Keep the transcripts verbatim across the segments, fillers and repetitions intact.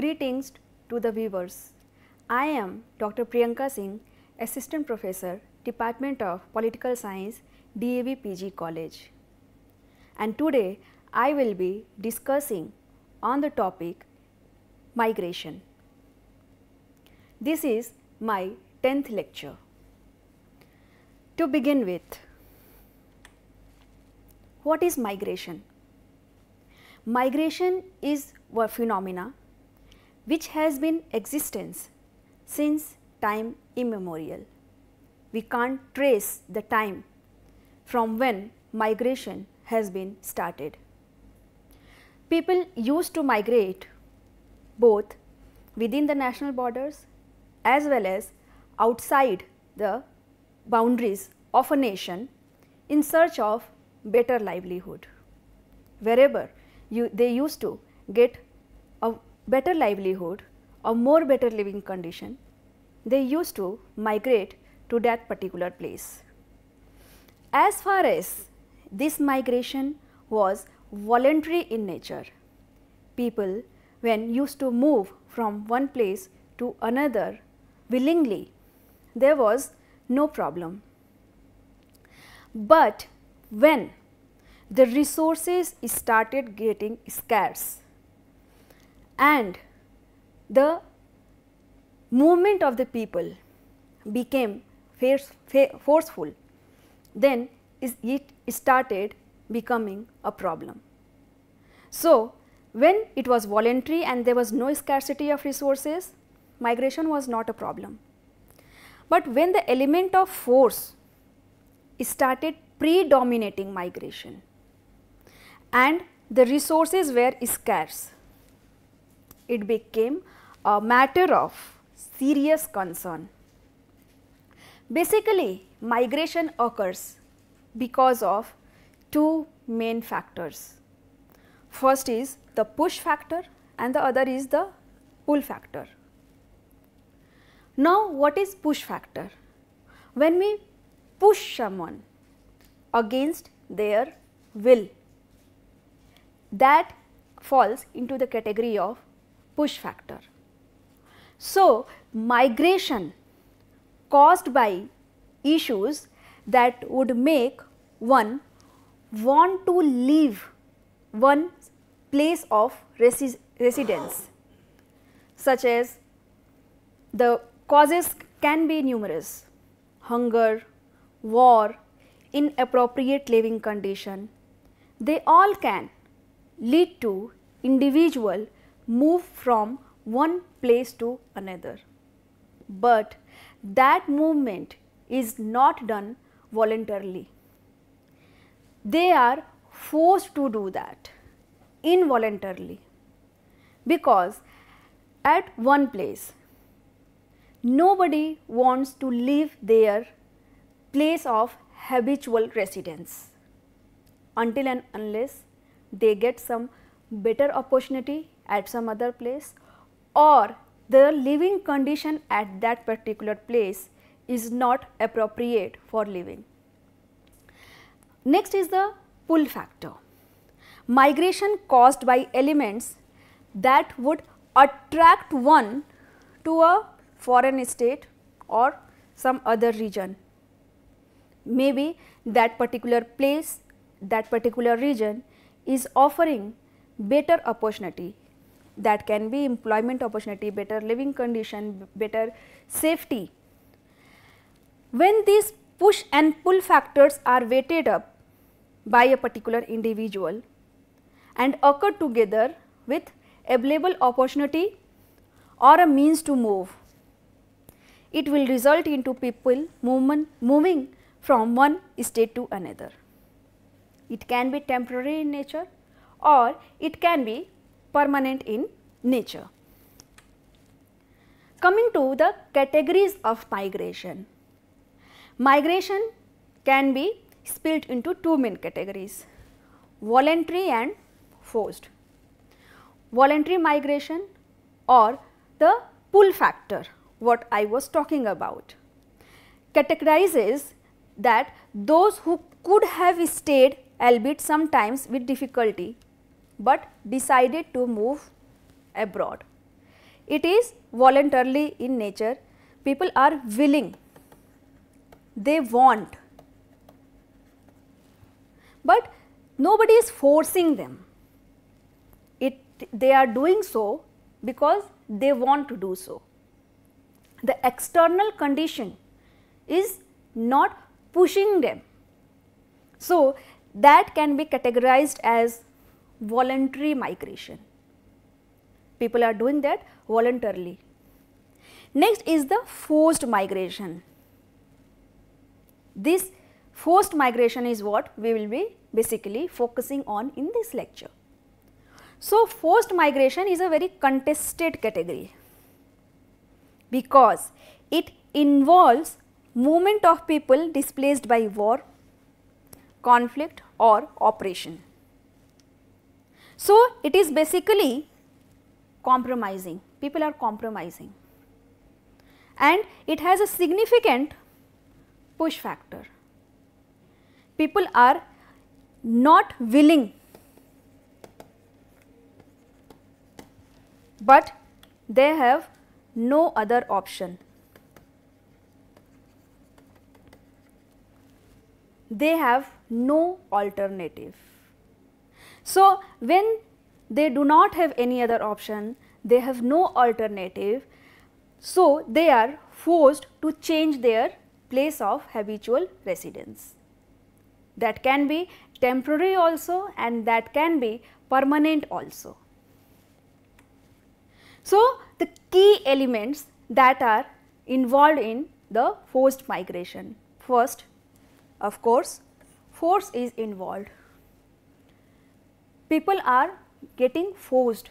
Greetings to the viewers. I am Doctor Priyanka Singh, Assistant Professor, Department of Political Science, D A V P G College. And today I will be discussing on the topic migration. This is my tenth lecture. To begin with, what is migration? Migration is a phenomena which has been in existence since time immemorial. We can't trace the time from when migration has been started. People used to migrate both within the national borders as well as outside the boundaries of a nation in search of better livelihood. Wherever you, they used to get a better livelihood or more better living condition, they used to migrate to that particular place. As far as this migration was voluntary in nature, people when used to move from one place to another willingly, there was no problem. But when the resources started getting scarce, and the movement of the people became forceful, then it started becoming a problem. So, when it was voluntary and there was no scarcity of resources, migration was not a problem. But when the element of force started predominating migration and the resources were scarce, it became a matter of serious concern. Basically, migration occurs because of two main factors. First is the push factor and the other is the pull factor. Now, what is push factor? When we push someone against their will, that falls into the category of push factor. So, migration caused by issues that would make one want to leave one place of resi residence, such as the causes can be numerous: hunger, war, inappropriate living condition. They all can lead to individual move from one place to another. But that movement is not done voluntarily. They are forced to do that involuntarily, because at one place nobody wants to leave their place of habitual residence until and unless they get some better opportunity at some other place, or the living condition at that particular place is not appropriate for living. Next is the pull factor. Migration caused by elements that would attract one to a foreign state or some other region. Maybe that particular place, that particular region is offering better opportunity. That can be employment opportunity, better living condition, better safety. When these push and pull factors are weighted up by a particular individual and occur together with available opportunity or a means to move, it will result into people movement, moving from one state to another. It can be temporary in nature or it can be permanent in nature. Coming to the categories of migration. Migration can be split into two main categories, voluntary and forced. Voluntary migration or the pull factor, what I was talking about, categorizes that those who could have stayed, albeit sometimes with difficulty, but decided to move abroad. It is voluntarily in nature. People are willing, they want, but nobody is forcing them. It, they are doing so because they want to do so. The external condition is not pushing them. So, that can be categorized as voluntary migration. People are doing that voluntarily. Next is the forced migration. This forced migration is what we will be basically focusing on in this lecture. So, forced migration is a very contested category because it involves movement of people displaced by war, conflict or oppression. So, it is basically compromising, people are compromising, and it has a significant push factor. People are not willing, but they have no other option. They have no alternative. So, when they do not have any other option, they have no alternative, so they are forced to change their place of habitual residence. That can be temporary also and that can be permanent also. So, the key elements that are involved in the forced migration. First, of course, force is involved. People are getting forced,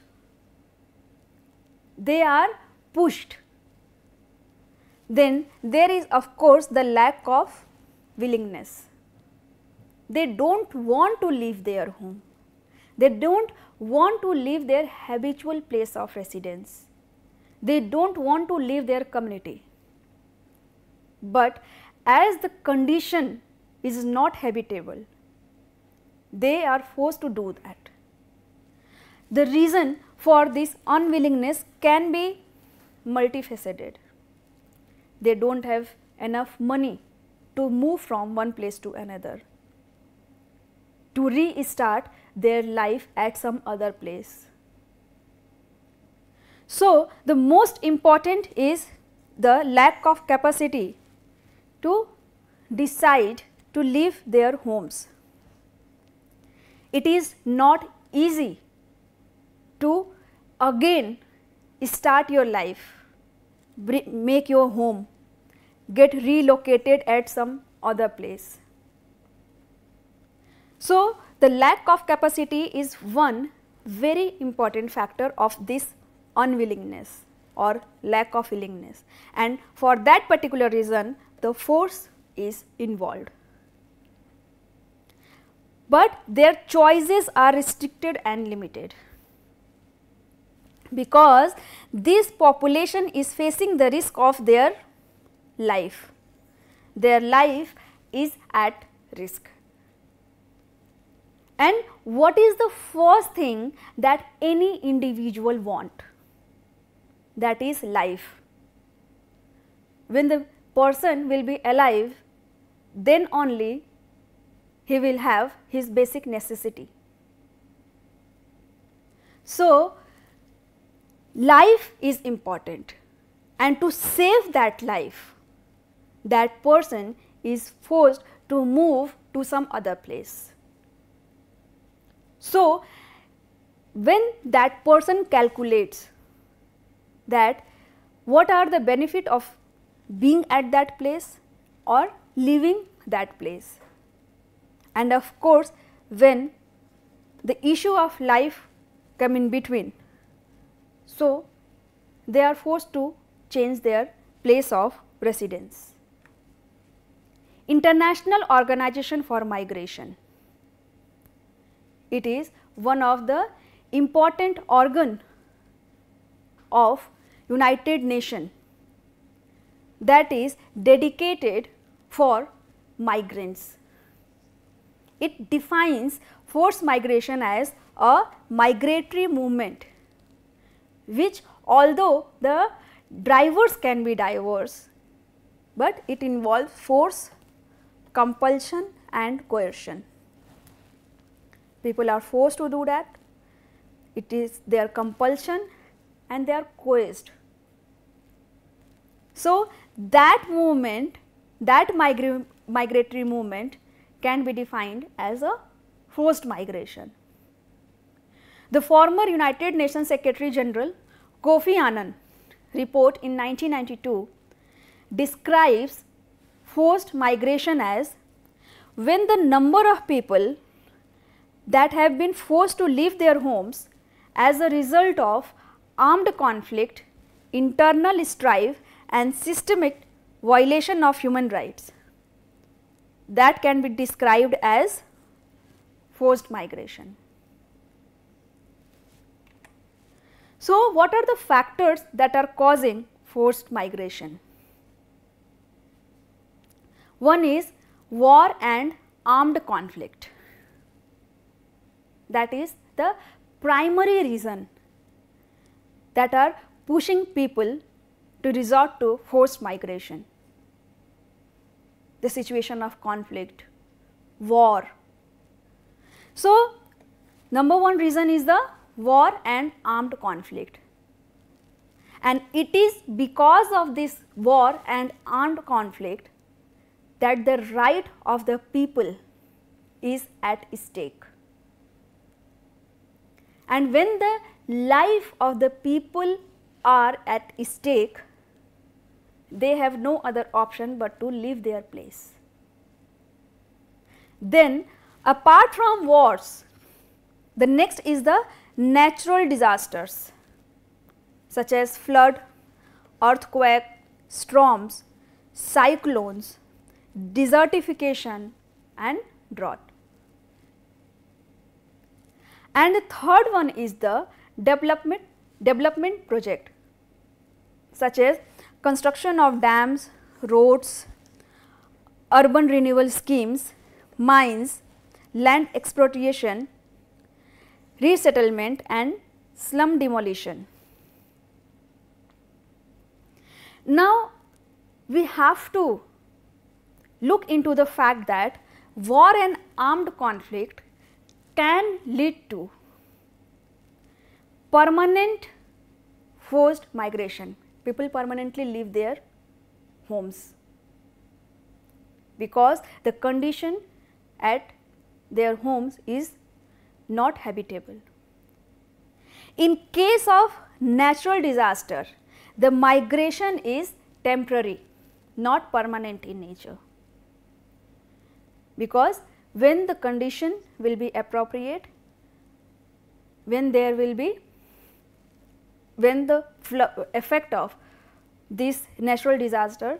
they are pushed. Then there is of course the lack of willingness. They do not want to leave their home, they do not want to leave their habitual place of residence, they do not want to leave their community. But as the condition is not habitable, they are forced to do that. The reason for this unwillingness can be multifaceted. They do not have enough money to move from one place to another, to restart their life at some other place. So, the most important is the lack of capacity to decide to leave their homes. It is not easy to again start your life, make your home, get relocated at some other place. So, the lack of capacity is one very important factor of this unwillingness or lack of willingness, and for that particular reason the force is involved. But their choices are restricted and limited, because this population is facing the risk of their life, their life is at risk. And what is the first thing that any individual wants? That is life. When the person will be alive, then only he will have his basic necessity. So, life is important, and to save that life, that person is forced to move to some other place. So, when that person calculates that what are the benefit of being at that place or leaving that place, and of course, when the issue of life come in between, so they are forced to change their place of residence. International Organization for Migration. It is one of the important organ of United Nations that is dedicated for migrants. It defines forced migration as a migratory movement which, although the drivers can be diverse, but it involves force, compulsion and coercion. People are forced to do that, it is their compulsion and they are coerced. So, that movement, that migra- migratory movement can be defined as a forced migration. The former United Nations Secretary General Kofi Annan report in nineteen ninety-two describes forced migration as when the number of people that have been forced to leave their homes as a result of armed conflict, internal strife and systemic violation of human rights, that can be described as forced migration. So, what are the factors that are causing forced migration? One is war and armed conflict. That is the primary reason that are pushing people to resort to forced migration. The situation of conflict, war. So, number one reason is the war and armed conflict, and it is because of this war and armed conflict that the right of the people is at stake. And when the life of the people are at stake, they have no other option but to leave their place. Then, apart from wars, the next is the natural disasters such as flood, earthquake, storms, cyclones, desertification and drought. And the third one is the development, development project such as construction of dams, roads, urban renewal schemes, mines, land expropriation, resettlement and slum demolition. Now, we have to look into the fact that war and armed conflict can lead to permanent forced migration. People permanently leave their homes because the condition at their homes is not habitable. In case of natural disaster, the migration is temporary, not permanent in nature, because when the condition will be appropriate, when there will be, when the effect of this natural disaster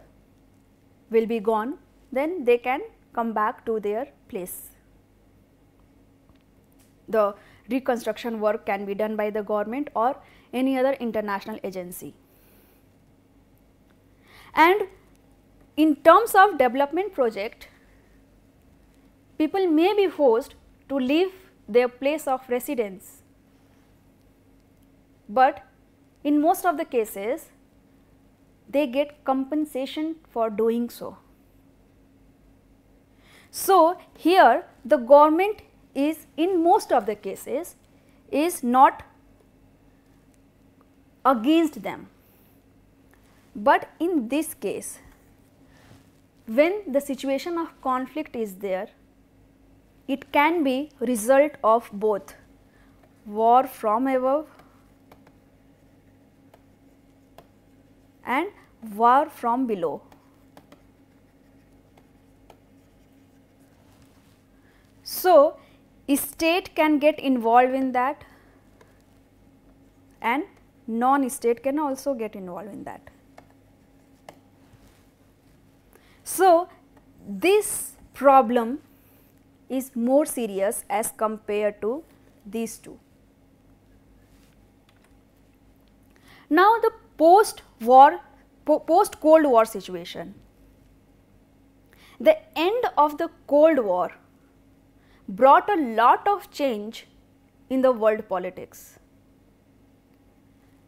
will be gone, then they can come back to their place. The reconstruction work can be done by the government or any other international agency. And in terms of development project, people may be forced to leave their place of residence, but in most of the cases they get compensation for doing so. So, here the government is in most of the cases is not against them, but in this case when the situation of conflict is there, it can be result of both war from above and war from below. So, state can get involved in that and non-state can also get involved in that. So, this problem is more serious as compared to these two. Now, the post-war, po post-Cold War situation. The end of the Cold War brought a lot of change in the world politics,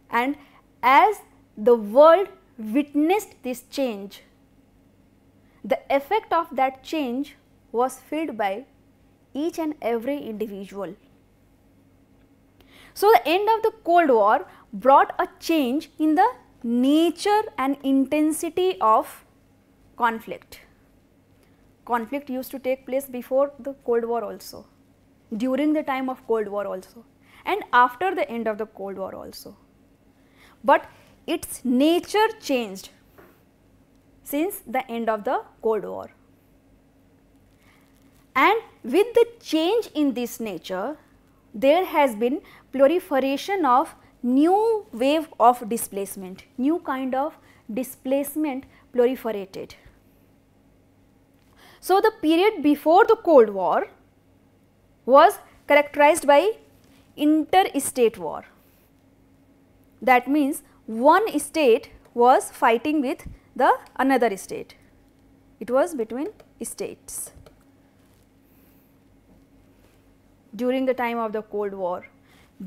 and as the world witnessed this change, the effect of that change was felt by each and every individual. So, the end of the Cold War brought a change in the nature and intensity of conflict. Conflict used to take place before the Cold War also, during the time of Cold War also, and after the end of the Cold War also. But its nature changed since the end of the Cold War. And with the change in this nature, there has been proliferation of new wave of displacement, new kind of displacement proliferated. So, the period before the Cold War was characterized by interstate war. That means, one state was fighting with the another state. It was between states during the time of the Cold War.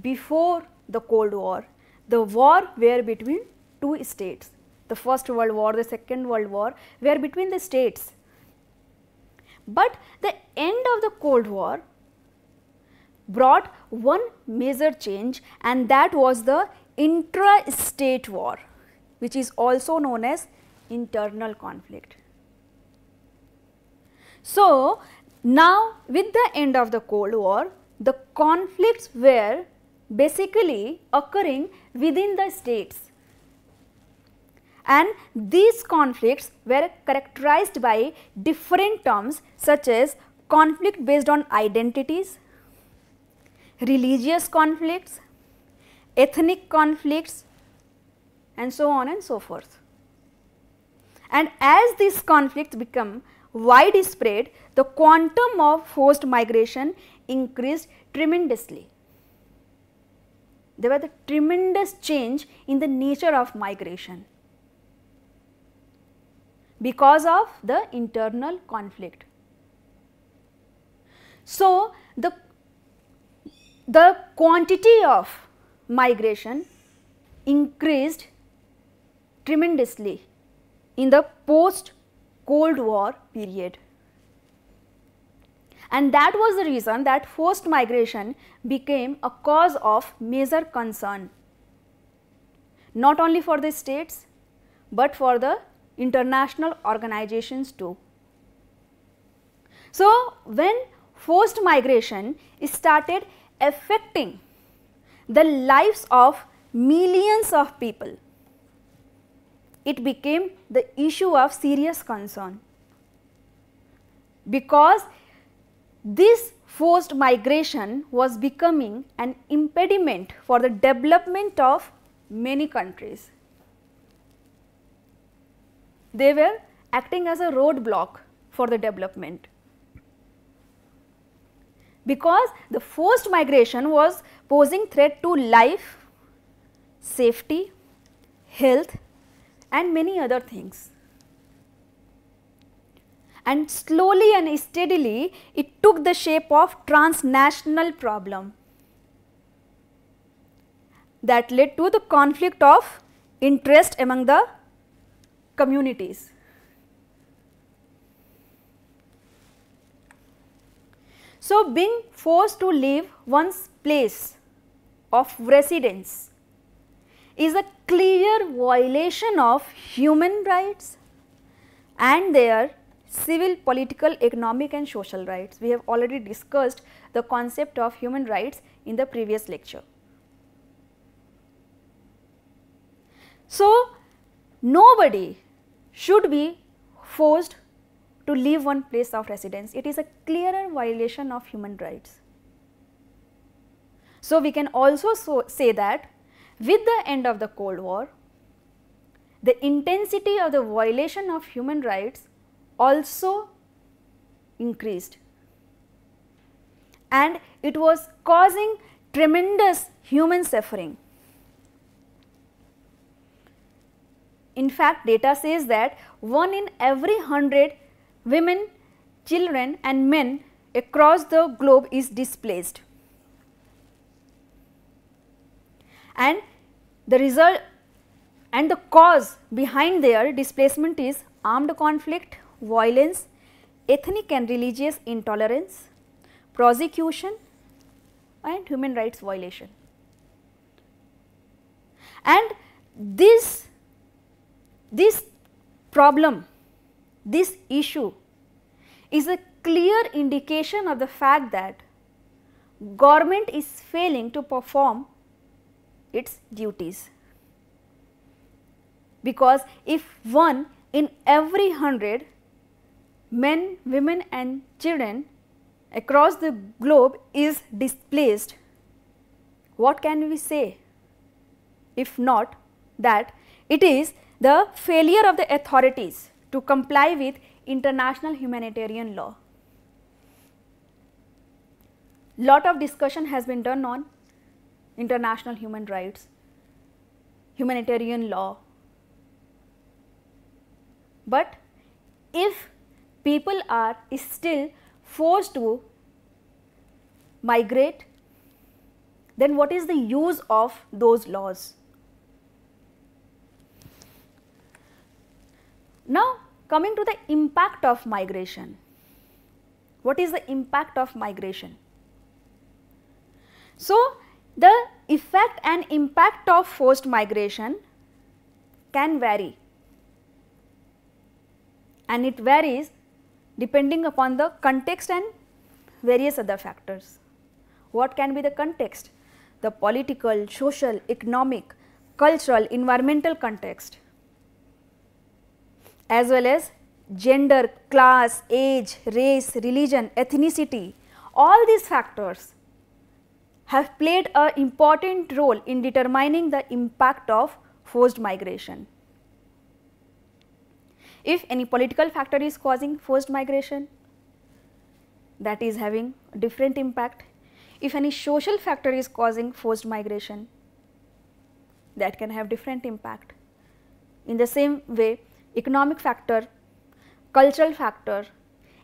Before the Cold War, the war were between two states. The First World War, the Second World War were between the states. But the end of the Cold War brought one major change, and that was the intra-state war, which is also known as internal conflict. So, now with the end of the Cold War, the conflicts were basically occurring within the states, and these conflicts were characterized by different terms such as conflict based on identities, religious conflicts, ethnic conflicts, and so on and so forth. And as these conflicts become widespread, the quantum of forced migration increased tremendously. There was a tremendous change in the nature of migration because of the internal conflict. So, the, the quantity of migration increased tremendously in the post-Cold War period, and that was the reason that forced migration became a cause of major concern, not only for the states but for the international organizations too. So, when forced migration started affecting the lives of millions of people, it became the issue of serious concern, because this forced migration was becoming an impediment for the development of many countries. They were acting as a roadblock for the development, because the forced migration was posing threat to life, safety, health, and many other things. And slowly and steadily, it took the shape of transnational problem that led to the conflict of interest among the communities. So, being forced to leave one's place of residence is a clear violation of human rights and their civil, political, economic, and social rights. We have already discussed the concept of human rights in the previous lecture. So, nobody should be forced to leave one place of residence. It is a clearer violation of human rights. So, we can also so say that with the end of the Cold War, the intensity of the violation of human rights also increased, and it was causing tremendous human suffering. In fact, data says that one in every hundred women, children and men across the globe is displaced, and the result and the cause behind their displacement is armed conflict, violence, ethnic and religious intolerance, prosecution and human rights violation. And this, this problem, this issue is a clear indication of the fact that government is failing to perform its duties, because if one in every hundred men, women and children across the globe is displaced, what can we say if not that it is the failure of the authorities to comply with international humanitarian law. Lot of discussion has been done on international human rights, humanitarian law, but if people are still forced to migrate, then what is the use of those laws? Now, coming to the impact of migration. What is the impact of migration? So, the effect and impact of forced migration can vary, and it varies depending upon the context and various other factors. What can be the context? The political, social, economic, cultural, environmental context, as well as gender, class, age, race, religion, ethnicity. All these factors have played an important role in determining the impact of forced migration. If any political factor is causing forced migration, that is having a different impact. If any social factor is causing forced migration, that can have different impact. In the same way, economic factor, cultural factor,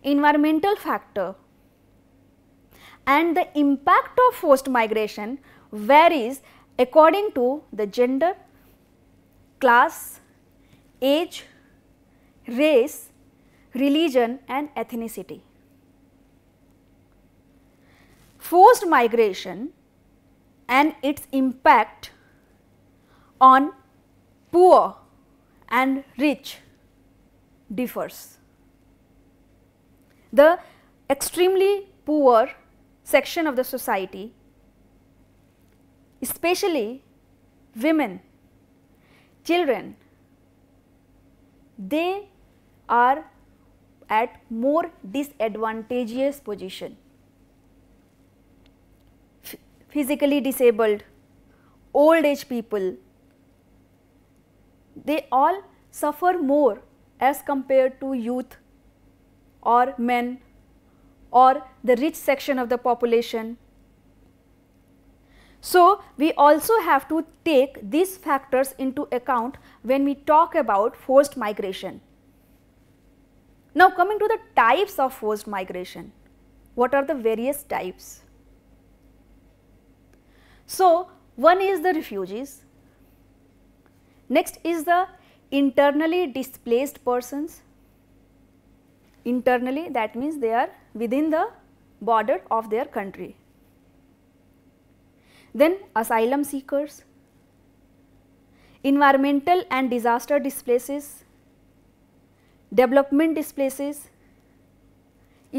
environmental factor and the impact of forced migration varies according to the gender, class, age, race, religion and ethnicity. Forced migration and its impact on poor and rich differs. The extremely poor section of the society, especially women, children, they are at more disadvantageous position. Physically disabled, old age people, they all suffer more as compared to youth or men or the rich section of the population. So, we also have to take these factors into account when we talk about forced migration. Now, coming to the types of forced migration, what are the various types? So, one is the refugees, next is the internally displaced persons. Internally, that means they are within the border of their country. Then asylum seekers, environmental and disaster displaces, development displaces,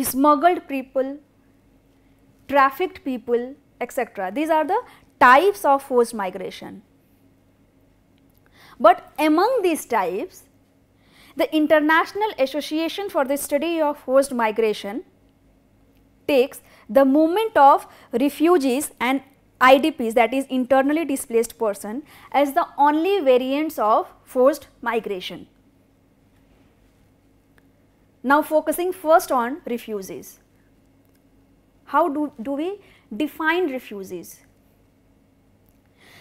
smuggled people, trafficked people, et cetera. These are the types of forced migration. But among these types, the International Association for the Study of Forced Migration takes the movement of refugees and I D Ps, that is internally displaced person, as the only variants of forced migration. Now focusing first on refugees. How do, do we define refugees?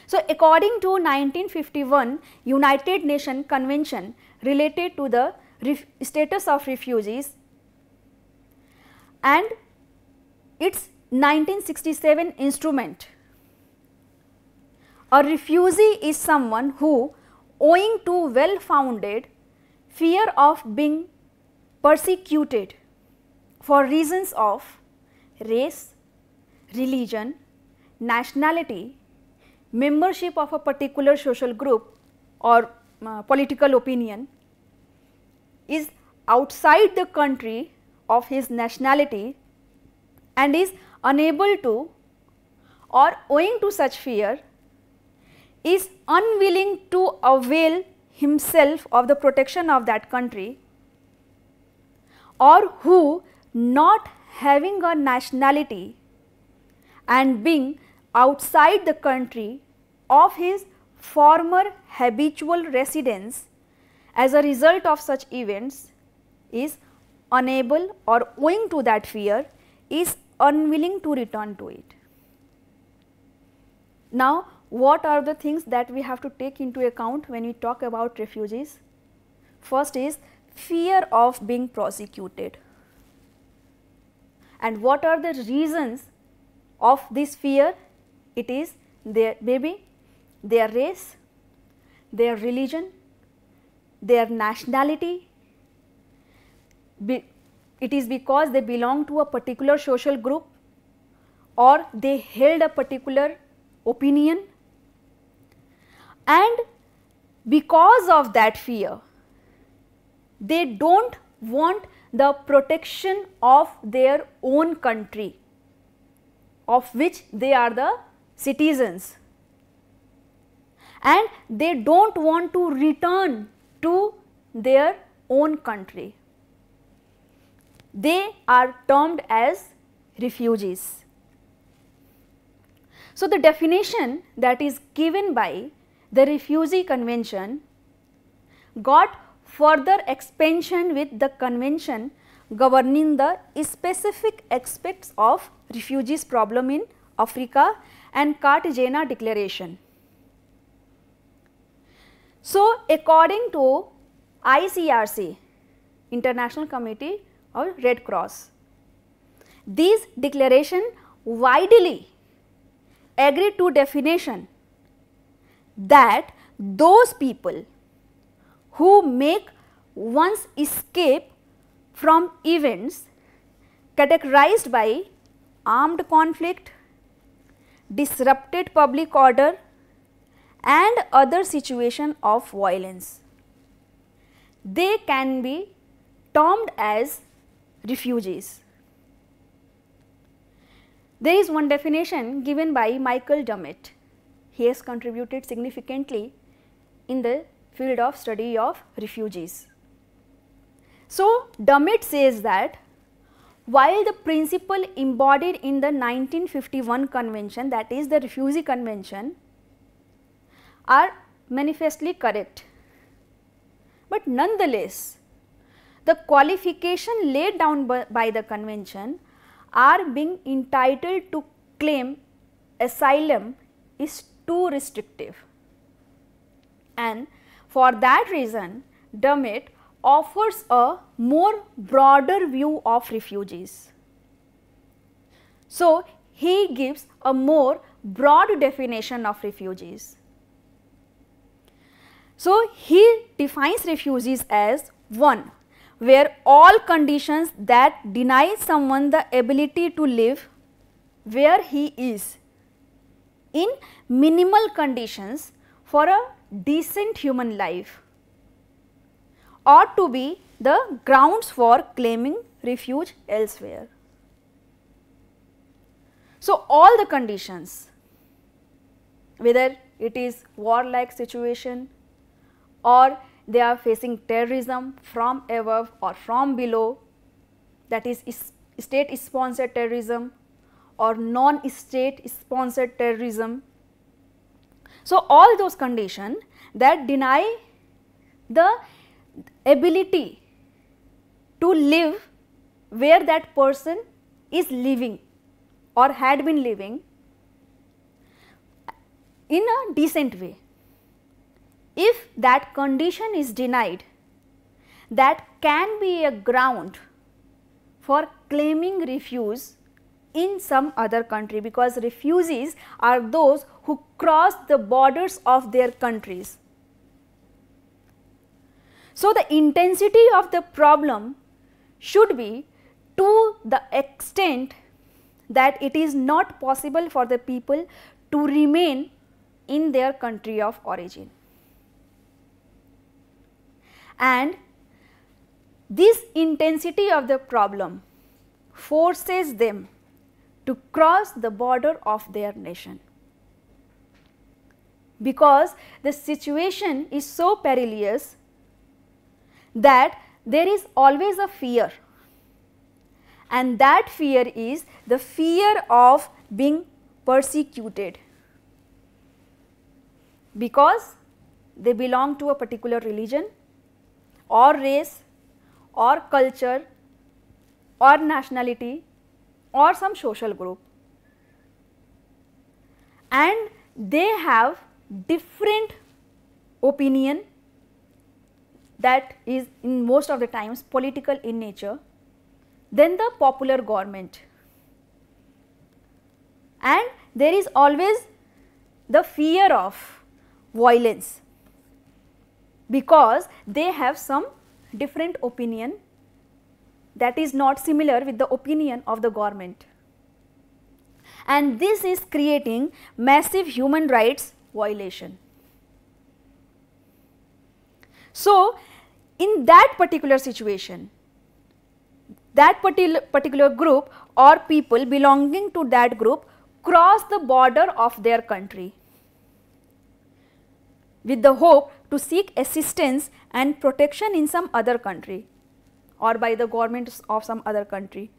So according to nineteen fifty-one United Nations Convention related to the status of refugees and its nineteen sixty-seven instrument, a refugee is someone who, owing to well-founded fear of being persecuted for reasons of race, religion, nationality, membership of a particular social group or uh, political opinion, is outside the country of his nationality and is unable to, or owing to such fear, is unwilling to avail himself of the protection of that country, or who, not having a nationality and being outside the country of his former habitual residence as a result of such events, is unable or owing to that fear is unwilling to return to it. Now, what are the things that we have to take into account when we talk about refugees? First is fear of being prosecuted. And what are the reasons of this fear? It is their, maybe their race, their religion, their nationality. Be, it is because they belong to a particular social group or they held a particular opinion, and because of that fear, they do not want the protection of their own country of which they are the citizens, and they do not want to return to their own country. They are termed as refugees. So, the definition that is given by the Refugee Convention got further expansion with the convention governing the specific aspects of refugees problem in Africa and Cartagena Declaration. So, according to I C R C, International Committee or Red Cross, these declaration widely agree to definition that those people who make one's escape from events categorized by armed conflict, disrupted public order and other situation of violence, they can be termed as refugees. There is one definition given by Michael Dummett. He has contributed significantly in the field of study of refugees. So, Dummett says that while the principle embodied in the nineteen fifty-one convention, that is the Refugee Convention, are manifestly correct, but nonetheless the qualification laid down by, by the convention are being entitled to claim asylum is too restrictive, and for that reason Dummett offers a more broader view of refugees. So, he gives a more broad definition of refugees. So, he defines refugees as one, where all conditions that deny someone the ability to live where he is in minimal conditions for a decent human life ought to be the grounds for claiming refuge elsewhere. So, all the conditions, whether it is warlike situation or they are facing terrorism from above or from below, that is state sponsored terrorism or non-state sponsored terrorism. So, all those conditions that deny the ability to live where that person is living or had been living in a decent way. If that condition is denied, that can be a ground for claiming refuse in some other country, because refugees are those who cross the borders of their countries. So, the intensity of the problem should be to the extent that it is not possible for the people to remain in their country of origin. And this intensity of the problem forces them to cross the border of their nation, because the situation is so perilous that there is always a fear, and that fear is the fear of being persecuted because they belong to a particular religion or race or culture or nationality or some social group, and they have different opinion that is in most of the times political in nature than the popular government, and there is always the fear of violence because they have some different opinion that is not similar with the opinion of the government, and this is creating massive human rights violation. So, in that particular situation, that particular group or people belonging to that group cross the border of their country with the hope to seek assistance and protection in some other country or by the governments of some other country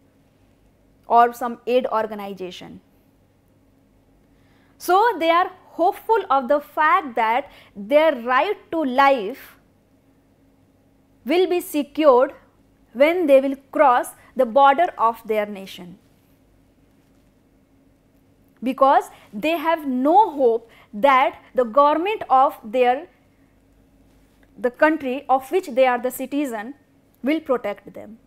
or some aid organization. So, they are hopeful of the fact that their right to life will be secured when they will cross the border of their nation, because they have no hope that the government of their the country of which they are the citizen will protect them.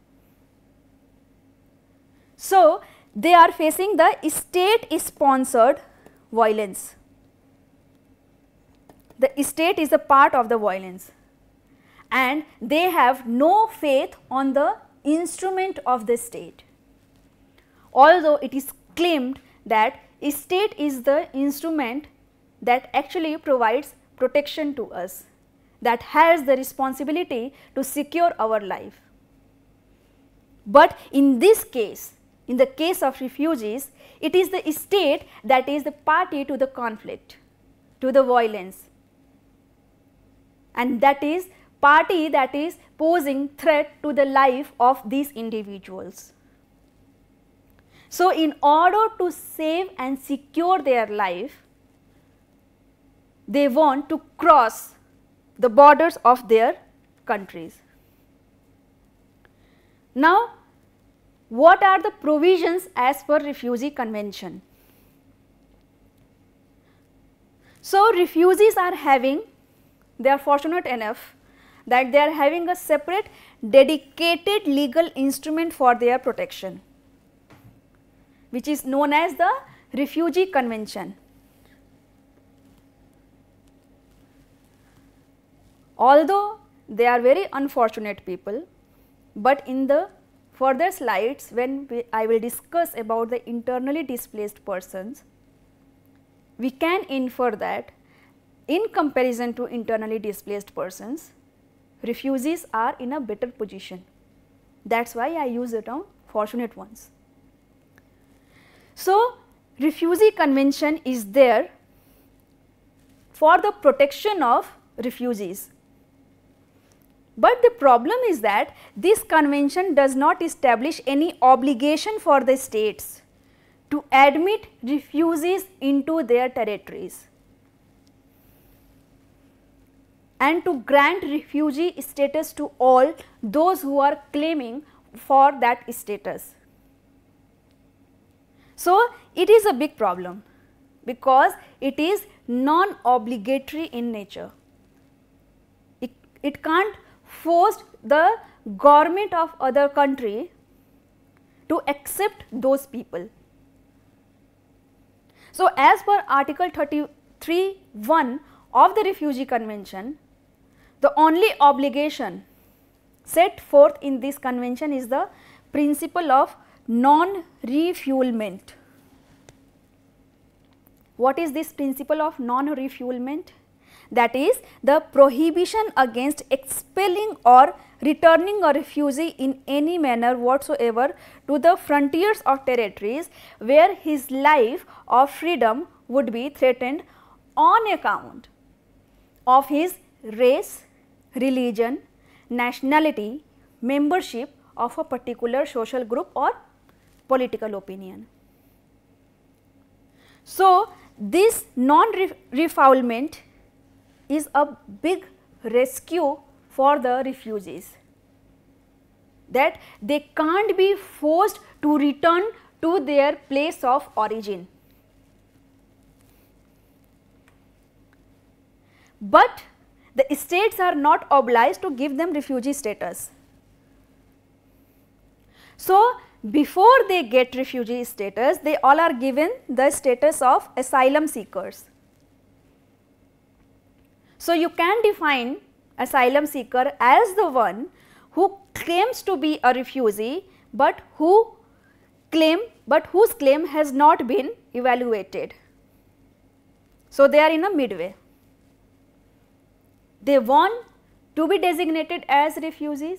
So, they are facing the state sponsored violence. The state is a part of the violence, and they have no faith on the instrument of the state, although it is claimed that state is the instrument that actually provides protection to us, that has the responsibility to secure our life. But in this case, in the case of refugees, it is the state that is the party to the conflict, to the violence, and that is party that is posing threat to the life of these individuals. So, in order to save and secure their life, they want to cross the borders of their countries. Now, what are the provisions as per Refugee Convention? So, refugees are having, they are fortunate enough that they are having a separate dedicated legal instrument for their protection, which is known as the Refugee Convention. Although they are very unfortunate people, but in the further slides when we, I will discuss about the internally displaced persons, we can infer that in comparison to internally displaced persons, refugees are in a better position. That is why I use the term fortunate ones. So, Refugee Convention is there for the protection of refugees. But the problem is that this convention does not establish any obligation for the states to admit refugees into their territories. and to grant refugee status to all those who are claiming for that status. So, it is a big problem because it is non-obligatory in nature. It, it can't force the government of other country to accept those people. So, as per Article thirty-three point one of the Refugee Convention, the only obligation set forth in this convention is the principle of non-refuelment. What is this principle of non-refuelment? That is the prohibition against expelling or returning a refugee in any manner whatsoever to the frontiers or territories where his life or freedom would be threatened on account of his race, religion, nationality, membership of a particular social group or political opinion. So, this non-refoulement is a big rescue for the refugees, that they can't be forced to return to their place of origin. But the states are not obliged to give them refugee status. So, before they get refugee status, they all are given the status of asylum seekers. So, you can define asylum seeker as the one who claims to be a refugee, but who claim, but whose claim has not been evaluated. So, they are in a midway. They want to be designated as refugees,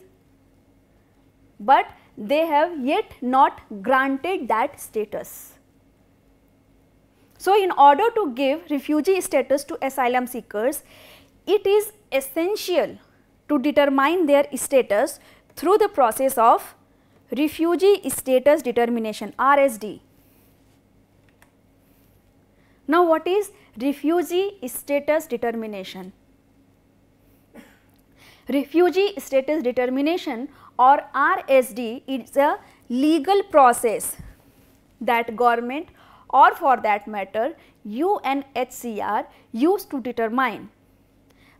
but they have yet not granted that status. So, in order to give refugee status to asylum seekers, it is essential to determine their status through the process of refugee status determination, R S D. Now, what is refugee status determination? Refugee status determination or R S D is a legal process that government, or for that matter U N H C R, used to determine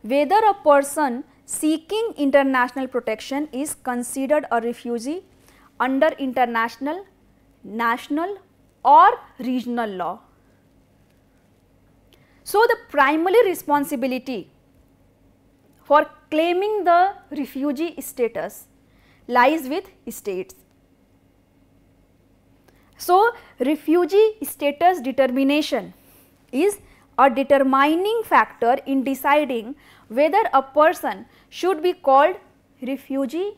whether a person seeking international protection is considered a refugee under international, national or regional law. So, the primary responsibility for claiming the refugee status lies with states. So, refugee status determination is a determining factor in deciding whether a person should be called refugee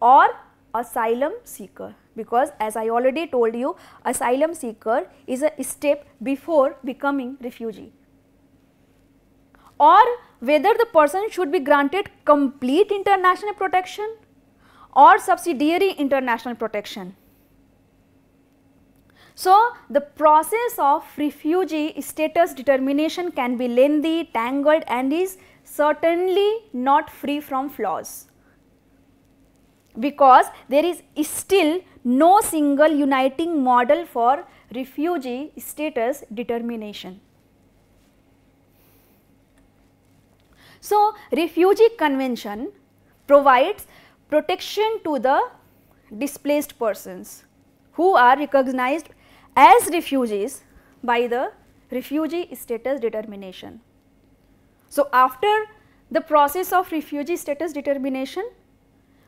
or asylum seeker, because as I already told you, asylum seeker is a step before becoming refugee. Or whether the person should be granted complete international protection or subsidiary international protection. So, the process of refugee status determination can be lengthy, tangled and is certainly not free from flaws, because there is still no single uniting model for refugee status determination. So, Refugee Convention provides protection to the displaced persons who are recognized as refugees by the refugee status determination. So, after the process of refugee status determination,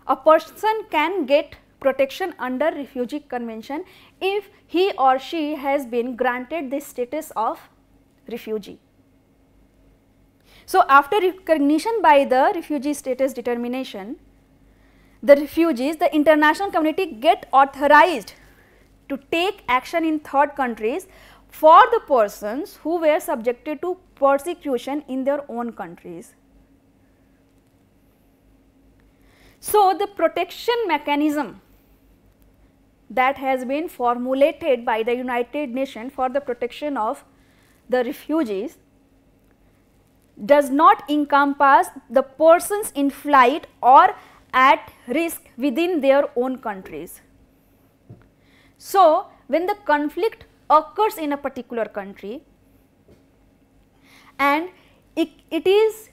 a person can get protection under Refugee Convention if he or she has been granted the status of refugee. So, after recognition by the refugee status determination, the refugees, the international community get authorized to take action in third countries for the persons who were subjected to persecution in their own countries. So, the protection mechanism that has been formulated by the United Nations for the protection of the refugees does not encompass the persons in flight or at risk within their own countries. So, when the conflict occurs in a particular country and it, it is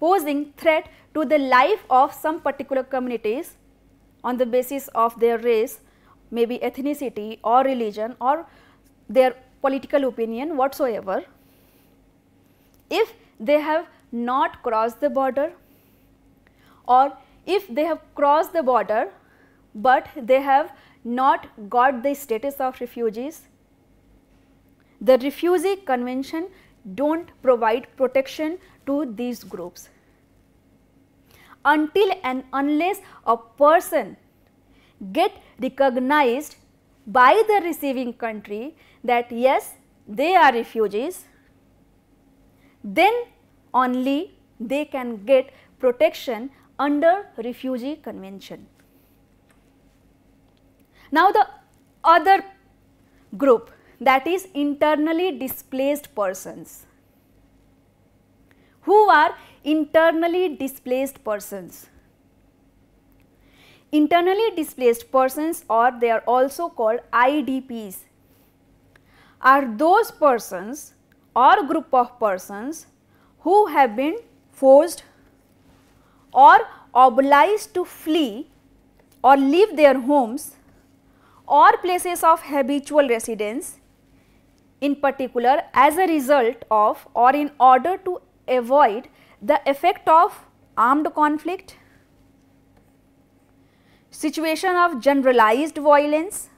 posing threat to the life of some particular communities on the basis of their race, maybe ethnicity or religion or their political opinion whatsoever, if they have not crossed the border, or if they have crossed the border but they have not got the status of refugees, the Refugee Convention do not provide protection to these groups. Until and unless a person get recognized by the receiving country that yes, they are refugees, then only they can get protection under Refugee Convention. Now, the other group, that is internally displaced persons. Who are internally displaced persons? Internally displaced persons, or they are also called I D Ps, are those persons or group of persons who have been forced or obliged to flee or leave their homes or places of habitual residence, in particular as a result of or in order to avoid the effect of armed conflict, situation of generalized violence,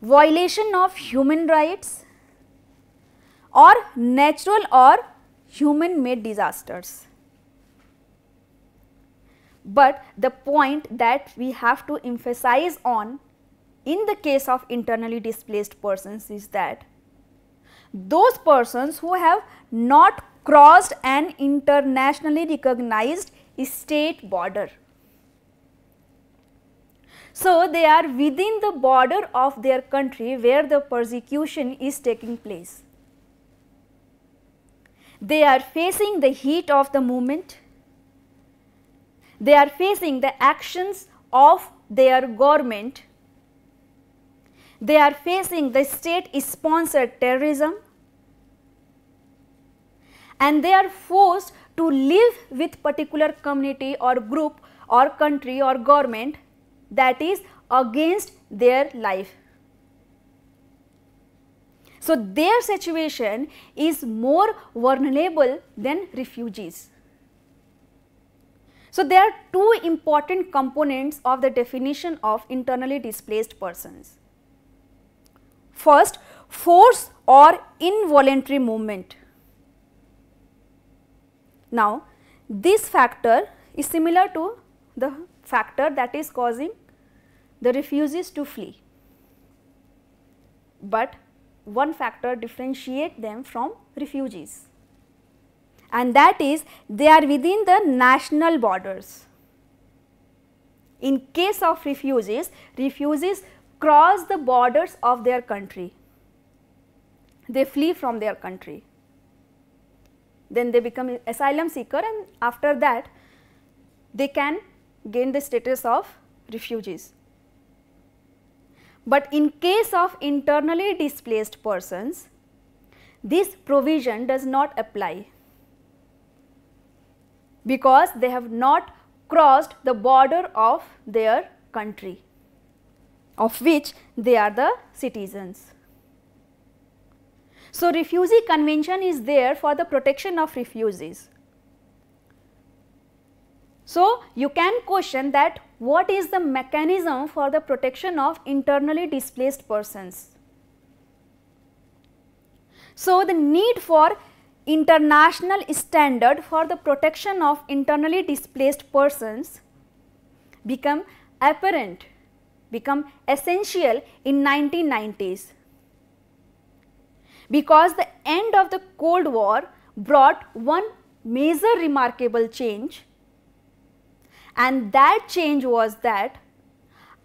violation of human rights, or natural or human made disasters. But the point that we have to emphasize on in the case of internally displaced persons is that those persons who have not crossed an internationally recognized state border. So, they are within the border of their country where the persecution is taking place. They are facing the heat of the movement. They are facing the actions of their government. They are facing the state-sponsored terrorism, and they are forced to live with particular community or group or country or government that is against their life. So, their situation is more vulnerable than refugees. So, there are two important components of the definition of internally displaced persons. First, forced or involuntary movement. Now, this factor is similar to the factor that is causing the refugees to flee, but one factor differentiates them from refugees, and that is they are within the national borders. In case of refugees, refugees cross the borders of their country, they flee from their country, then they become asylum seeker, and after that they can gain the status of refugees. But in case of internally displaced persons, this provision does not apply because they have not crossed the border of their country, of which they are the citizens. So, Refugee Convention is there for the protection of refugees. So, you can question that what is the mechanism for the protection of internally displaced persons. So, the need for international standard for the protection of internally displaced persons become apparent, become essential in nineteen nineties, because the end of the Cold War brought one major remarkable change, and that change was that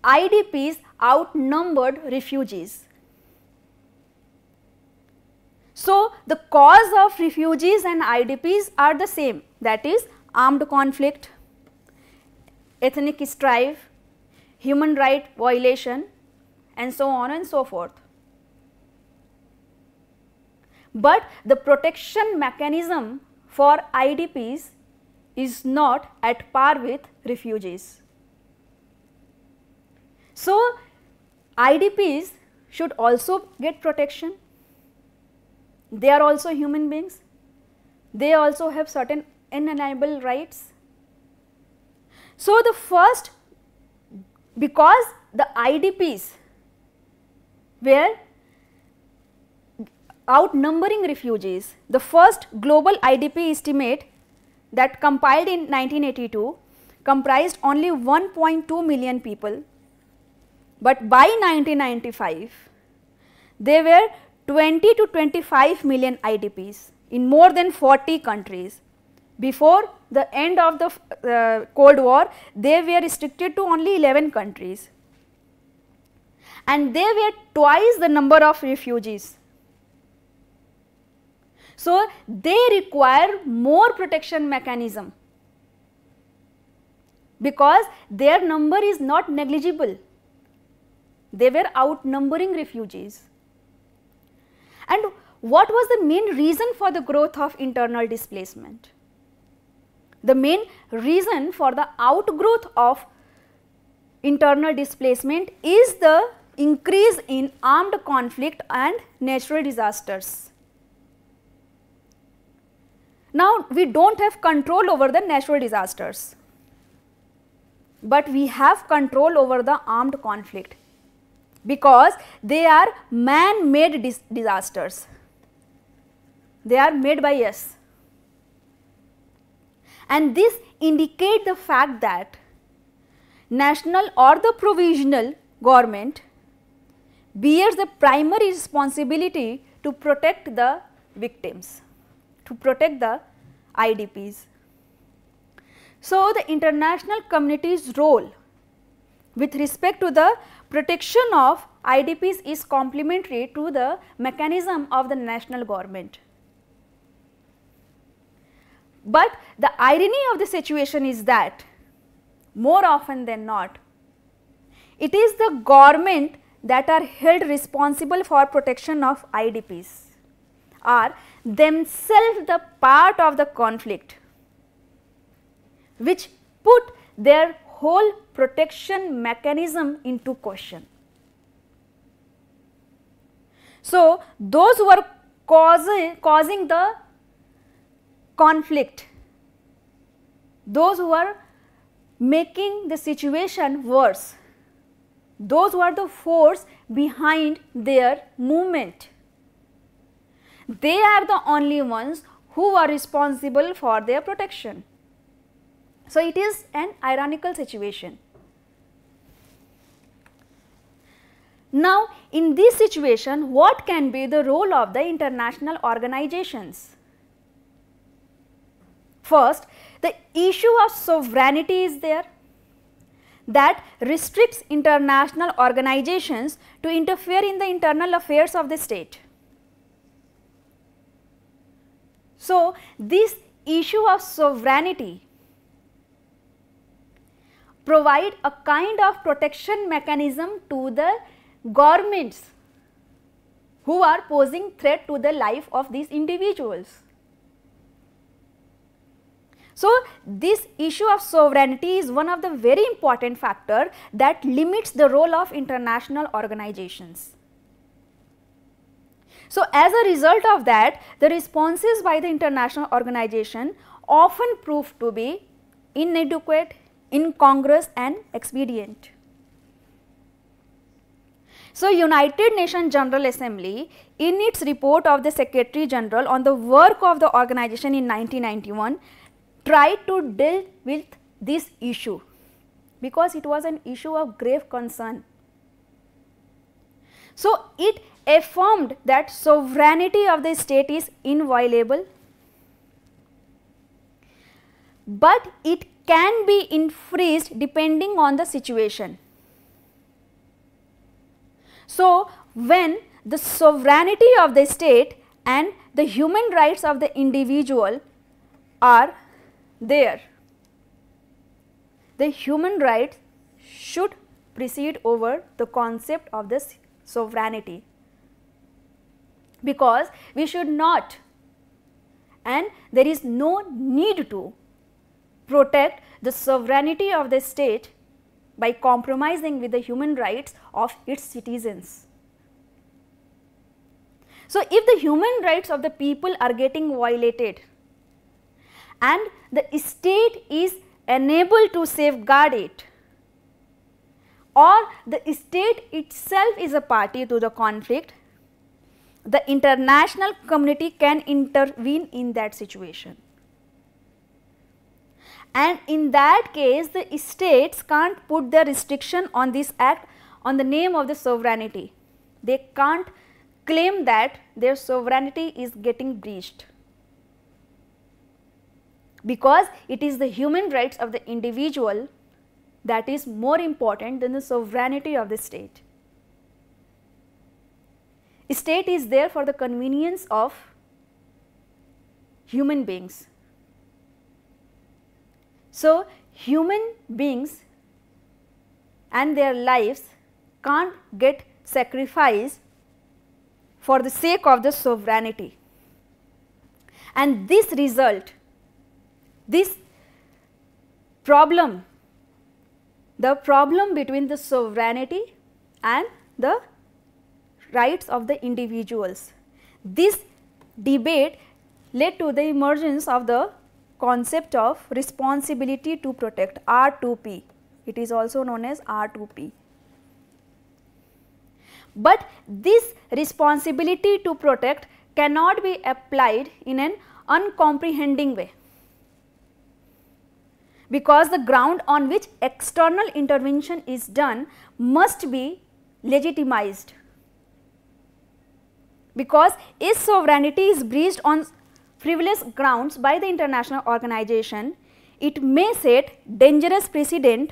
I D Ps outnumbered refugees. So, the cause of refugees and I D Ps are the same, that is armed conflict, ethnic strife, human right violation and so on and so forth. But the protection mechanism for I D Ps is not at par with refugees. So, I D Ps should also get protection. They are also human beings, they also have certain inalienable rights. So, the first, because the I D Ps were outnumbering refugees, the first global I D P estimate that compiled in nineteen eighty-two comprised only one point two million people, but by nineteen ninety-five there were twenty to twenty-five million I D Ps in more than forty countries. Before the end of the uh, Cold War, they were restricted to only eleven countries and they were twice the number of refugees. So, they require more protection mechanism because their number is not negligible. They were outnumbering refugees. And what was the main reason for the growth of internal displacement? The main reason for the outgrowth of internal displacement is the increase in armed conflict and natural disasters. Now, we do not have control over the natural disasters, but we have control over the armed conflict, because they are man-made dis disasters, they are made by us. And this indicates the fact that national or the provisional government bears the primary responsibility to protect the victims, to protect the I D Ps. So, the international community's role with respect to the protection of I D Ps is complementary to the mechanism of the national government. But the irony of the situation is that more often than not, it is the government that are held responsible for protection of I D Ps are themselves the part of the conflict, which put their whole protection mechanism into question. So, those who are causing, causing the conflict, those who are making the situation worse, those who are the force behind their movement, they are the only ones who are responsible for their protection. So, it is an ironical situation. Now, in this situation, what can be the role of the international organizations? First, the issue of sovereignty is there that restricts international organizations to interfere in the internal affairs of the state. So, this issue of sovereignty provide a kind of protection mechanism to the governments who are posing threat to the life of these individuals. So, this issue of sovereignty is one of the very important factor that limits the role of international organizations. So, as a result of that, the responses by the international organization often prove to be inadequate, incongruous and expedient. So, United Nations General Assembly in its report of the Secretary General on the work of the organization in nineteen ninety-one tried to deal with this issue because it was an issue of grave concern. So, it affirmed that sovereignty of the state is inviolable, but it can be infringed depending on the situation. So, when the sovereignty of the state and the human rights of the individual are there. The human rights should precede over the concept of this sovereignty, because we should not, and there is no need to protect the sovereignty of the state by compromising with the human rights of its citizens. So, if the human rights of the people are getting violated and the state is unable to safeguard it, or the state itself is a party to the conflict, the international community can intervene in that situation. And in that case, the states can't put the restriction on this act on the name of the sovereignty. They can't claim that their sovereignty is getting breached, because it is the human rights of the individual that is more important than the sovereignty of the state. State is there for the convenience of human beings. So, human beings and their lives can't get sacrificed for the sake of the sovereignty. And this result, this problem, the problem between the sovereignty and the rights of the individuals, this debate led to the emergence of the concept of responsibility to protect, R two P. It is also known as R two P. But this responsibility to protect cannot be applied in an uncomprehending way, because the ground on which external intervention is done must be legitimized. Because if sovereignty is breached on frivolous grounds by the international organization, it may set dangerous precedent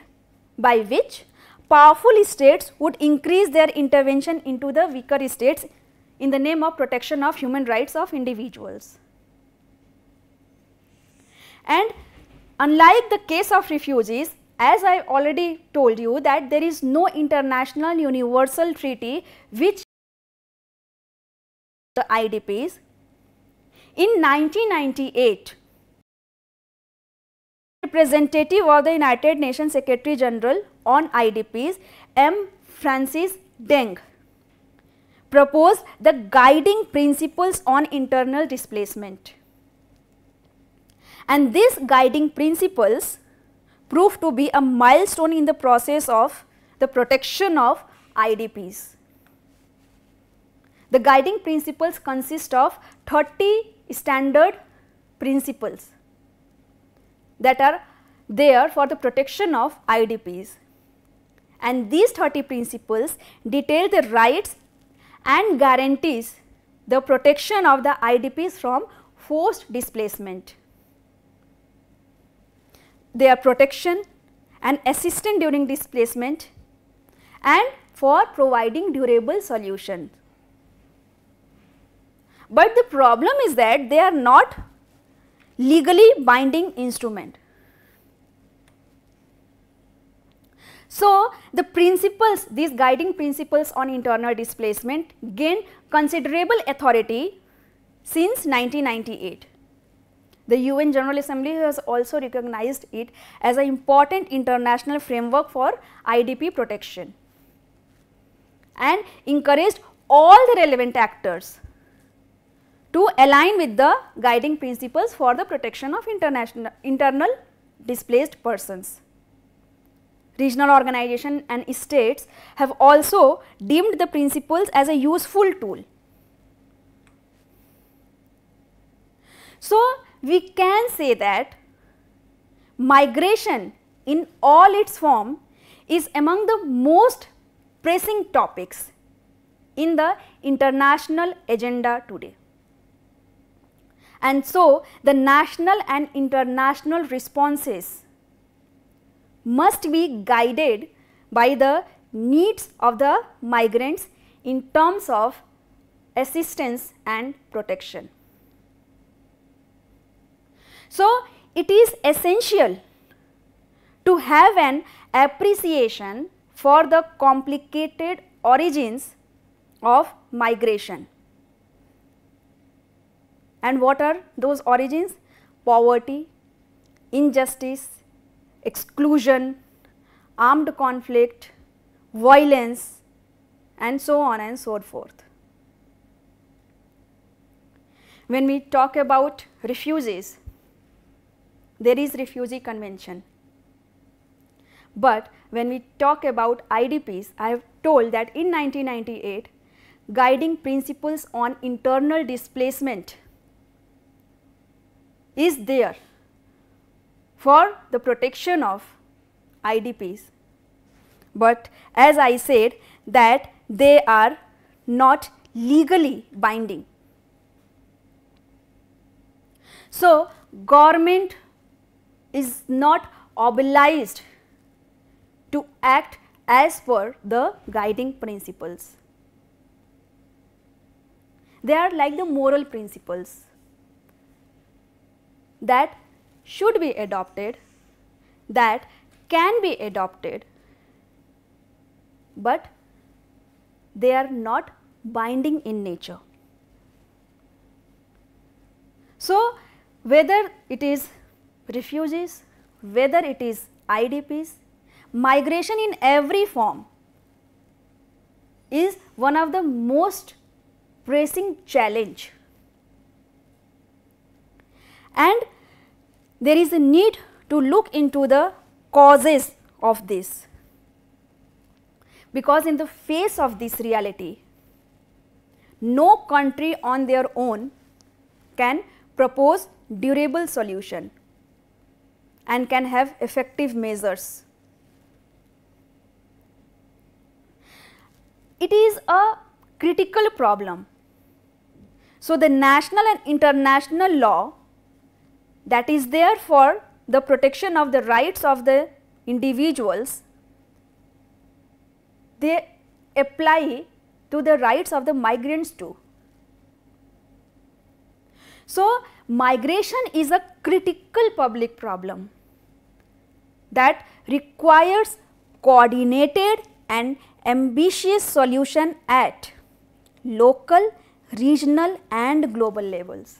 by which powerful states would increase their intervention into the weaker states in the name of protection of human rights of individuals. And unlike the case of refugees, as I already told you, that there is no international universal treaty which the I D Ps. In nineteen ninety-eight, representative of the United Nations Secretary General on I D Ps, M. Francis Deng, proposed the guiding principles on internal displacement. And these guiding principles proved to be a milestone in the process of the protection of I D Ps. The guiding principles consist of thirty standard principles that are there for the protection of I D Ps, and these thirty principles detail the rights and guarantees the protection of the I D Ps from forced displacement, their protection and assistance during displacement, and for providing durable solutions. But the problem is that they are not legally binding instrument. So, the principles, these guiding principles on internal displacement, gained considerable authority since nineteen ninety-eight. The U N General Assembly has also recognized it as an important international framework for I D P protection and encouraged all the relevant actors to align with the guiding principles for the protection of international internal displaced persons. Regional organizations and states have also deemed the principles as a useful tool. So, we can say that migration in all its form is among the most pressing topics in the international agenda today. And so, the national and international responses must be guided by the needs of the migrants in terms of assistance and protection. So, it is essential to have an appreciation for the complicated origins of migration. And what are those origins? Poverty, injustice, exclusion, armed conflict, violence, and so on and so forth. When we talk about refugees, there is refugee convention. But when we talk about I D Ps, I have told that in nineteen ninety-eight, guiding principles on internal displacement is there for the protection of I D Ps. But as I said, that they are not legally binding. So, government is not obliged to act as per the guiding principles. They are like the moral principles that should be adopted, that can be adopted, but they are not binding in nature. So, whether it is refugees, whether it is I D Ps, migration in every form is one of the most pressing challenge, and there is a need to look into the causes of this, because in the face of this reality, no country on their own can propose durable solution and can have effective measures. It is a critical problem. So, the national and international law that is there for the protection of the rights of the individuals, they apply to the rights of the migrants too. So, migration is a critical public problem that requires coordinated and ambitious solution at local, regional and global levels,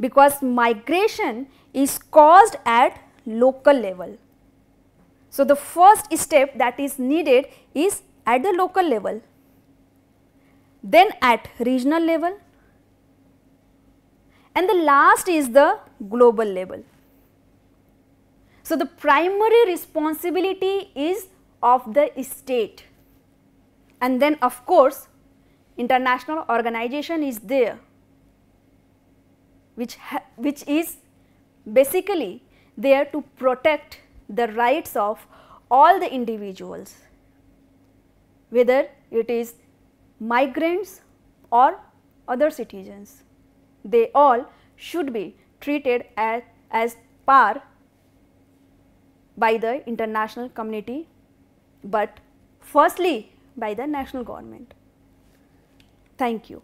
because migration is caused at local level. So, the first step that is needed is at the local level, then at regional level, and the last is the global level. So, the primary responsibility is of the state, and then of course international organization is there, which which is basically there to protect the rights of all the individuals, whether it is migrants or other citizens. They all should be treated as, as par by the international community, but firstly by the national government. Thank you.